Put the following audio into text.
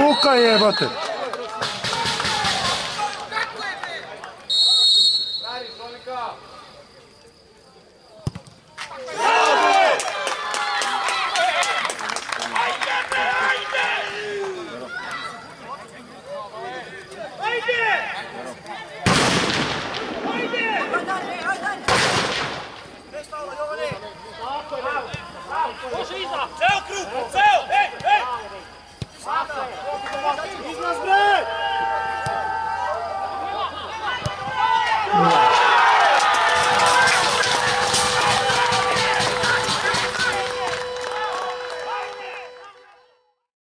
Ruka jebate!